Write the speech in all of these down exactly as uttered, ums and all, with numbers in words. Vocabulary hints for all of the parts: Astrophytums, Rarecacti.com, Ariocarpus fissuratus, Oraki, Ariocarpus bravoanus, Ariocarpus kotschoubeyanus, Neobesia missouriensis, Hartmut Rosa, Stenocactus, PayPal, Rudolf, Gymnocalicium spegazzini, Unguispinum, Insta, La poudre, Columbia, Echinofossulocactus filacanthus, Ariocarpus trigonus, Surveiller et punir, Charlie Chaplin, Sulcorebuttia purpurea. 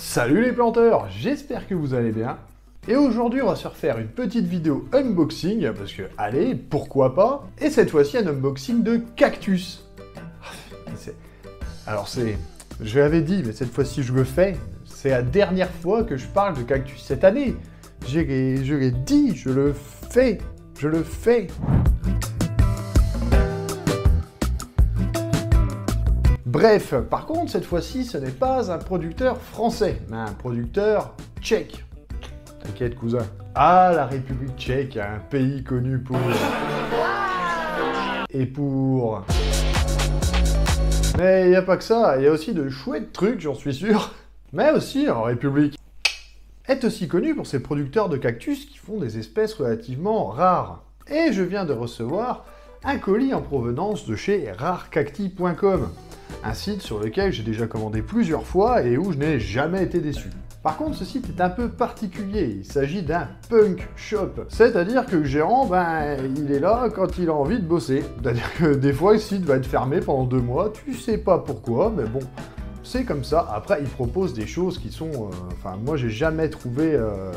Salut les planteurs, j'espère que vous allez bien. Et aujourd'hui, on va se refaire une petite vidéo unboxing, parce que allez, pourquoi pas. Et cette fois-ci, un unboxing de cactus. Alors c'est... Je l'avais dit, mais cette fois-ci, je le fais. C'est la dernière fois que je parle de cactus cette année. Je l'ai dit, je le fais, je le fais. Bref, par contre, cette fois-ci, ce n'est pas un producteur français, mais un producteur tchèque. T'inquiète, cousin. Ah, la République tchèque, un pays connu pour... Et pour... Mais il n'y a pas que ça, il y a aussi de chouettes trucs, j'en suis sûr. Mais aussi, en République, est aussi connu pour ses producteurs de cactus qui font des espèces relativement rares. Et je viens de recevoir un colis en provenance de chez rarecacti point com. Un site sur lequel j'ai déjà commandé plusieurs fois et où je n'ai jamais été déçu. Par contre, ce site est un peu particulier, il s'agit d'un punk shop. C'est-à-dire que le gérant, ben, il est là quand il a envie de bosser. C'est-à-dire que des fois, le site va être fermé pendant deux mois, tu sais pas pourquoi, mais bon, c'est comme ça. Après, il propose des choses qui sont... Euh, enfin, moi, j'ai jamais trouvé euh,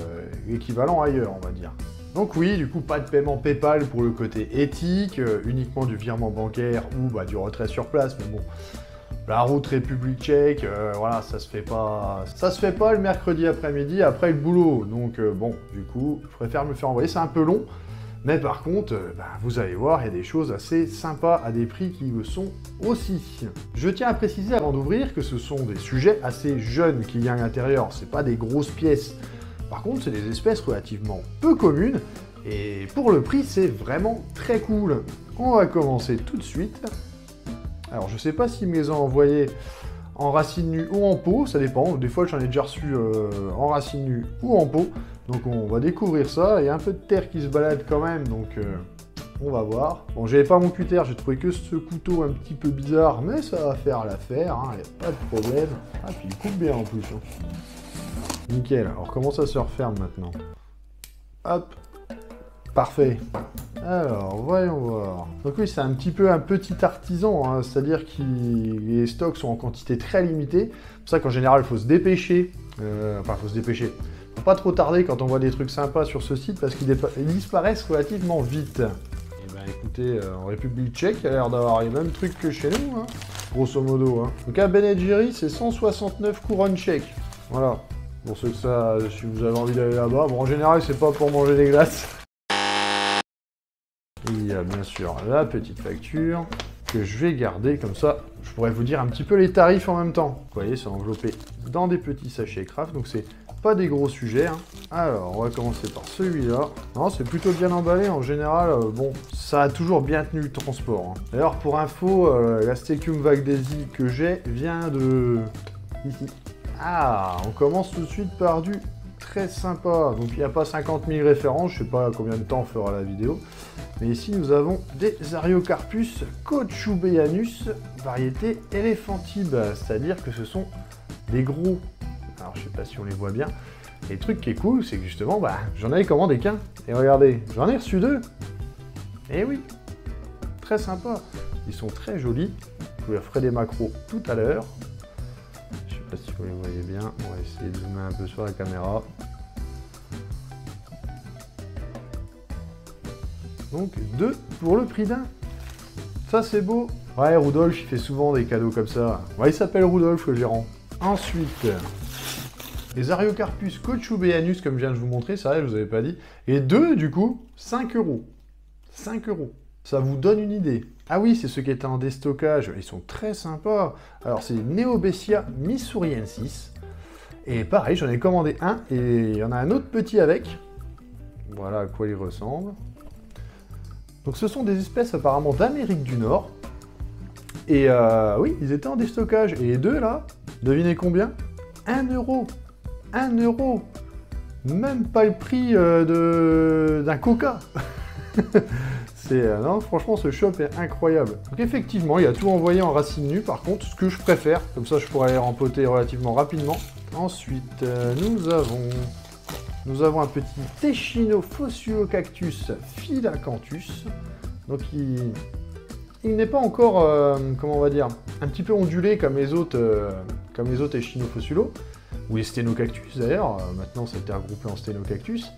l'équivalent ailleurs, on va dire. Donc oui, du coup, pas de paiement PayPal pour le côté éthique, euh, uniquement du virement bancaire ou bah, du retrait sur place, mais bon... La route République tchèque, euh, voilà, ça se fait pas... Ça se fait pas le mercredi après-midi, après le boulot. Donc euh, bon, du coup, je préfère me faire envoyer, c'est un peu long. Mais par contre, euh, bah, vous allez voir, il y a des choses assez sympas à des prix qui le sont aussi. Je tiens à préciser avant d'ouvrir que ce sont des sujets assez jeunes qu'il y a à l'intérieur. C'est pas des grosses pièces. Par contre, c'est des espèces relativement peu communes. Et pour le prix, c'est vraiment très cool. On va commencer tout de suite. Alors je sais pas s'ils me les ont envoyés en racine nue ou en pot, ça dépend, des fois j'en ai déjà reçu euh, en racine nue ou en pot, donc on va découvrir ça, il y a un peu de terre qui se balade quand même, donc euh, on va voir. Bon, j'avais pas mon cutter, j'ai trouvé que ce couteau un petit peu bizarre, mais ça va faire l'affaire, hein, y a pas de problème. Ah, puis il coupe bien en plus. Hein. Nickel, alors comment ça se referme maintenant? Hop, parfait. Alors, voyons voir. Donc oui, c'est un petit peu un petit artisan, hein, c'est-à-dire que les stocks sont en quantité très limitée. C'est pour ça qu'en général, il faut se dépêcher. Euh, enfin, il faut se dépêcher. Faut pas trop tarder quand on voit des trucs sympas sur ce site, parce qu'ils disparaissent relativement vite. Eh ben écoutez, euh, en République tchèque, il y a l'air d'avoir les mêmes trucs que chez nous, hein, grosso modo. Hein. Donc à Ben et Jerry, c'est cent soixante-neuf couronnes tchèques. Voilà. Pour ceux que ça, si vous avez envie d'aller là-bas. Bon, en général, c'est pas pour manger des glaces. Il y a bien sûr la petite facture que je vais garder, comme ça je pourrais vous dire un petit peu les tarifs en même temps. Vous voyez, c'est enveloppé dans des petits sachets Kraft, donc c'est pas des gros sujets. Hein. Alors, on va commencer par celui-là. Non, c'est plutôt bien emballé en général. Euh, bon, ça a toujours bien tenu le transport. Hein. D'ailleurs, pour info, euh, la Stechum Vagdaisy que j'ai vient de... ici. Ah, on commence tout de suite par du très sympa. Donc, il n'y a pas cinquante mille références, je sais pas combien de temps fera la vidéo. Mais ici, nous avons des Ariocarpus kotschoubeyanus, variété éléphantib, c'est-à-dire que ce sont des gros. Alors, je sais pas si on les voit bien. Et le truc qui est cool, c'est que justement, bah, j'en avais commandé qu'un. Et regardez, j'en ai reçu deux. Et oui, très sympa. Ils sont très jolis. Je vous leur ferai des macros tout à l'heure. Je sais pas si vous les voyez bien. On va essayer de zoomer un peu sur la caméra. Donc deux pour le prix d'un. Ça c'est beau. Ouais, Rudolf, il fait souvent des cadeaux comme ça. Ouais, il s'appelle Rudolf le gérant. Ensuite, les Ariocarpus kotschoubeyanus, comme je viens de vous montrer, ça je vous avais pas dit. Et deux du coup, cinq euros. cinq euros. Ça vous donne une idée. Ah oui, c'est ceux qui étaient en déstockage. Ils sont très sympas. Alors c'est Neobesia missouriensis. Et pareil, j'en ai commandé un et il y en a un autre petit avec. Voilà à quoi il ressemble. Donc ce sont des espèces apparemment d'Amérique du Nord. Et euh, oui, ils étaient en déstockage. Et les deux là, devinez combien? un euro. un euro. Même pas le prix euh, d'un coca. C'est, euh, non, franchement, ce shop est incroyable. Donc effectivement, il y a tout envoyé en racine nue. Par contre, ce que je préfère, comme ça je pourrais les rempoter relativement rapidement. Ensuite, euh, nous avons... Nous avons un petit Echinofossulocactus filacanthus. Donc il, il n'est pas encore, euh, comment on va dire, un petit peu ondulé comme les autres, euh, comme les autres Echinofossulo, ou les Stenocactus d'ailleurs, maintenant ça a été regroupé en Stenocactus,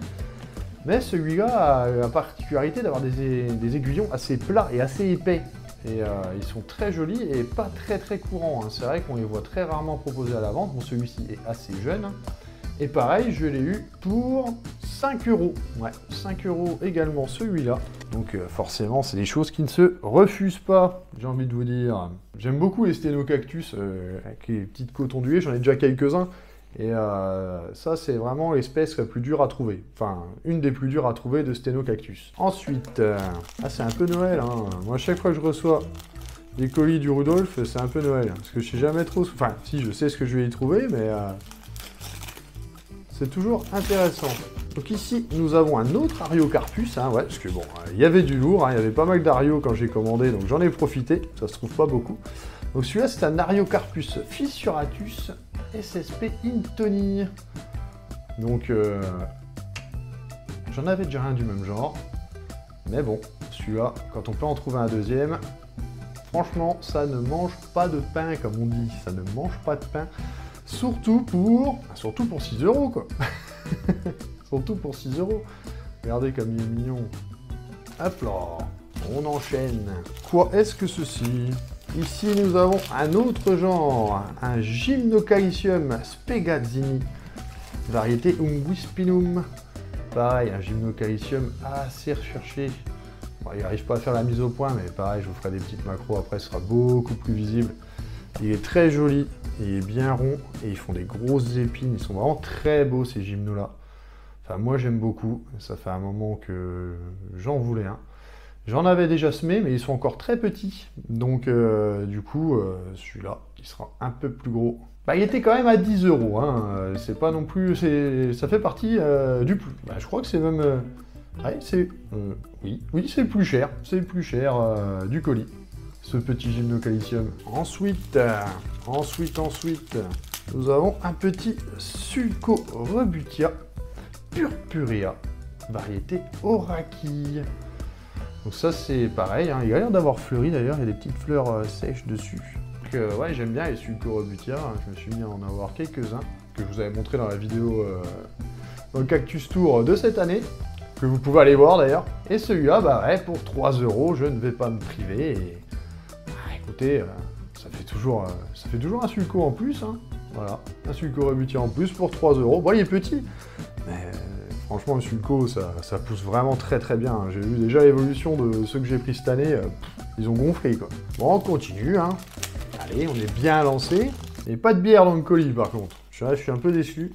mais celui-là a la particularité d'avoir des, des aiguillons assez plats et assez épais, et euh, ils sont très jolis et pas très très courants, hein. C'est vrai qu'on les voit très rarement proposés à la vente, bon celui-ci est assez jeune, et pareil je l'ai eu pour cinq euros, ouais, cinq euros également celui-là, donc euh, forcément c'est des choses qui ne se refusent pas, j'ai envie de vous dire. J'aime beaucoup les Stenocactus, euh, avec les petites cotonduées, j'en ai déjà quelques-uns, et euh, ça c'est vraiment l'espèce la plus dure à trouver, enfin une des plus dures à trouver de Stenocactus. Ensuite, euh, ah, c'est un peu Noël, hein. Moi à chaque fois que je reçois des colis du Rudolf, c'est un peu Noël, parce que je sais jamais trop, enfin si je sais ce que je vais y trouver, mais euh, c'est toujours intéressant. Donc ici nous avons un autre Ariocarpus, hein, ouais, parce que bon, il euh, y avait du lourd, il hein, y avait pas mal d'Ario quand j'ai commandé, donc j'en ai profité, ça se trouve pas beaucoup. Donc celui-là c'est un Ariocarpus fissuratus S S P Intoni. Donc euh, j'en avais déjà un du même genre, mais bon, celui-là, quand on peut en trouver un deuxième, franchement ça ne mange pas de pain comme on dit, ça ne mange pas de pain, surtout pour, surtout pour six euros quoi. Surtout pour six euros. Regardez comme il est mignon. Hop là, on enchaîne. Quoi est-ce que ceci? Ici, nous avons un autre genre, un Gymnocalicium spegazzini, variété Unguispinum. Pareil, un Gymnocalicium assez recherché. Bon, il n'arrive pas à faire la mise au point, mais pareil, je vous ferai des petites macros après, ce sera beaucoup plus visible. Il est très joli, il est bien rond, et ils font des grosses épines. Ils sont vraiment très beaux, ces gymnos-là. Enfin, moi, j'aime beaucoup. Ça fait un moment que j'en voulais un. J'en avais déjà semé, mais ils sont encore très petits. Donc, euh, du coup, euh, celui-là, il sera un peu plus gros. Bah, il était quand même à dix euros. Hein. C'est pas non plus... Ça fait partie euh, du plus... Bah, je crois que c'est même... Euh... Ouais, c'est... Euh, oui, oui, c'est le plus cher. C'est le plus cher euh, du colis, ce petit Gymnocalicium. Ensuite, euh, ensuite, ensuite, nous avons un petit Sulcorebuttia purpurea, variété Oraki. Donc ça c'est pareil, hein. Il a l'air d'avoir fleuri d'ailleurs, il y a des petites fleurs euh, sèches dessus. Donc euh, ouais, j'aime bien les Sulcorebuttia, hein. Je me suis mis à en avoir quelques-uns, que je vous avais montré dans la vidéo euh, dans le Cactus Tour de cette année, que vous pouvez aller voir d'ailleurs. Et celui-là, bah ouais, pour trois euros, je ne vais pas me priver. Et... Ah, écoutez, euh, ça, fait toujours, euh, ça fait toujours un sulco en plus, hein. Voilà, un Sulcorebuttia en plus pour trois euros. Bon, il est petit, mais euh, franchement, le sulco, ça, ça pousse vraiment très très bien. J'ai vu déjà l'évolution de ceux que j'ai pris cette année, euh, pff, ils ont gonflé quoi. Bon, on continue, hein. Allez, on est bien lancé. Et pas de bière dans le colis par contre. Je, là, je suis un peu déçu.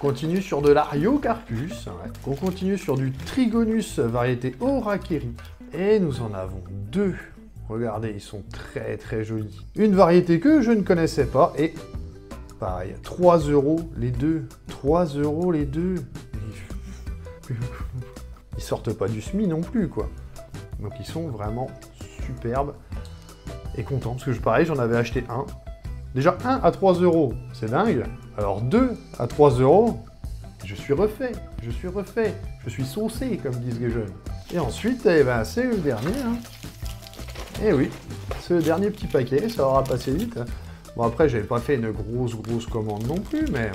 On continue sur de l'Ariocarpus, ouais. On continue sur du Trigonus, variété Oracheri. Et nous en avons deux. Regardez, ils sont très très jolis. Une variété que je ne connaissais pas et pareil, trois euros les deux. trois euros les deux. Ils sortent pas du S M I non plus quoi. Donc ils sont vraiment superbes et contents. Parce que pareil, j'en avais acheté un. Déjà un à trois euros, c'est dingue. Alors deux à trois euros, je suis refait, je suis refait, je suis saucé, comme disent les jeunes. Et ensuite, eh ben, c'est le dernier. Hein. Et oui, c'est le dernier petit paquet, ça aura passé vite. Bon après, j'avais pas fait une grosse, grosse commande non plus, mais...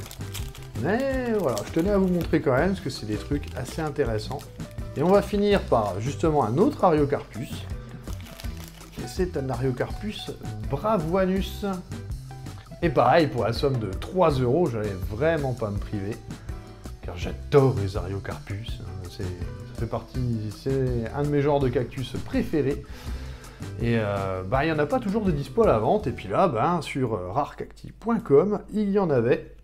Mais voilà, je tenais à vous montrer quand même, parce que c'est des trucs assez intéressants. Et on va finir par, justement, un autre Ariocarpus. Et c'est un Ariocarpus bravoanus. Et pareil, pour la somme de trois euros, j'allais vraiment pas me priver, car j'adore les Ariocarpus. Ça fait partie, c'est un de mes genres de cactus préférés. Et euh, bah, il n'y en a pas toujours de dispo à la vente. Et puis là, bah, sur euh, rarecacti point com, il y en avait.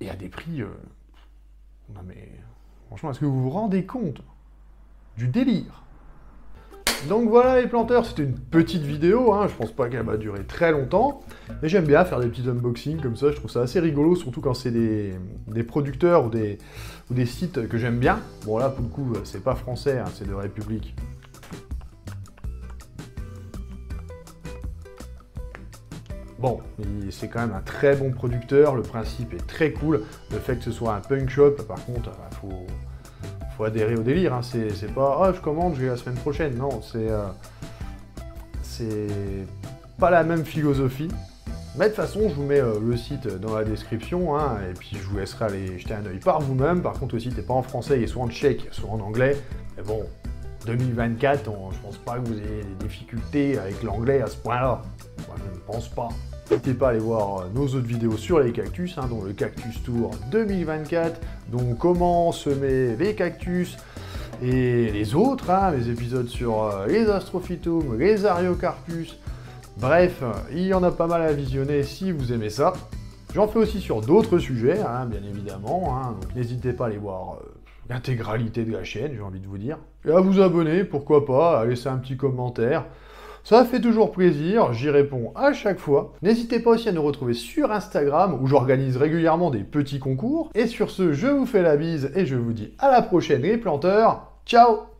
Et à des prix... Euh... Non mais... Franchement, est-ce que vous vous rendez compte du délire ? Donc voilà les planteurs, c'était une petite vidéo, hein. Je pense pas qu'elle va durer très longtemps, mais j'aime bien faire des petits unboxings comme ça, je trouve ça assez rigolo, surtout quand c'est des, des producteurs ou des, ou des sites que j'aime bien. Bon là, pour le coup, c'est pas français, hein, c'est de République. Bon, c'est quand même un très bon producteur, le principe est très cool, le fait que ce soit un punk shop, par contre, il faut... faut adhérer au délire, hein. C'est pas ah, je commande, je vais la semaine prochaine, non, c'est euh, c'est pas la même philosophie, Mais de toute façon, je vous mets euh, le site dans la description, hein, et puis je vous laisserai aller jeter un œil par vous-même. Par contre, le site n'est pas en français, il est soit en tchèque, soit en anglais. Mais bon, deux mille vingt-quatre, on, je pense pas que vous ayez des difficultés avec l'anglais à ce point-là. Moi, je ne pense pas. N'hésitez pas à aller voir nos autres vidéos sur les cactus, hein, dont le Cactus Tour deux mille vingt-quatre, dont comment semer les cactus, et les autres, hein, les épisodes sur euh, les Astrophytums, les Ariocarpus. Bref, il y en a pas mal à visionner si vous aimez ça. J'en fais aussi sur d'autres sujets, hein, bien évidemment, hein, donc n'hésitez pas à aller voir euh, l'intégralité de la chaîne, j'ai envie de vous dire. Et à vous abonner, pourquoi pas, à laisser un petit commentaire. Ça fait toujours plaisir, j'y réponds à chaque fois. N'hésitez pas aussi à nous retrouver sur Instagram, où j'organise régulièrement des petits concours. Et sur ce, je vous fais la bise et je vous dis à la prochaine les planteurs. Ciao!